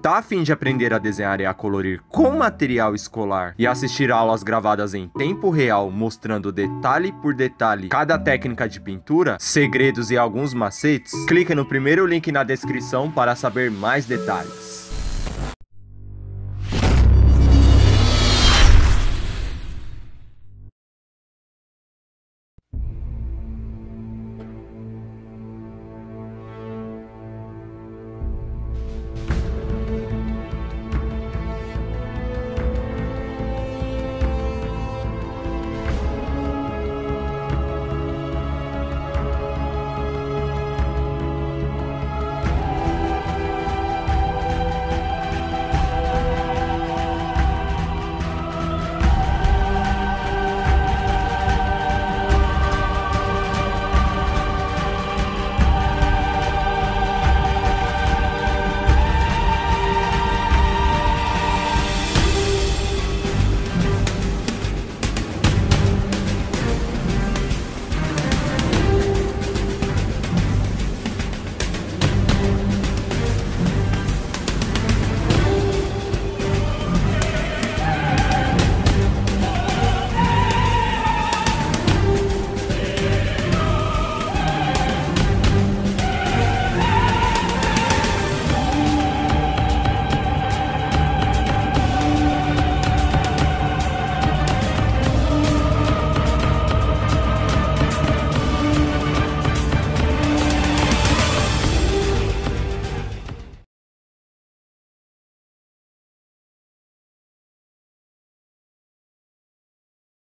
Tá a fim de aprender a desenhar e a colorir com material escolar e assistir aulas gravadas em tempo real, mostrando detalhe por detalhe cada técnica de pintura, segredos e alguns macetes? Clique no primeiro link na descrição para saber mais detalhes.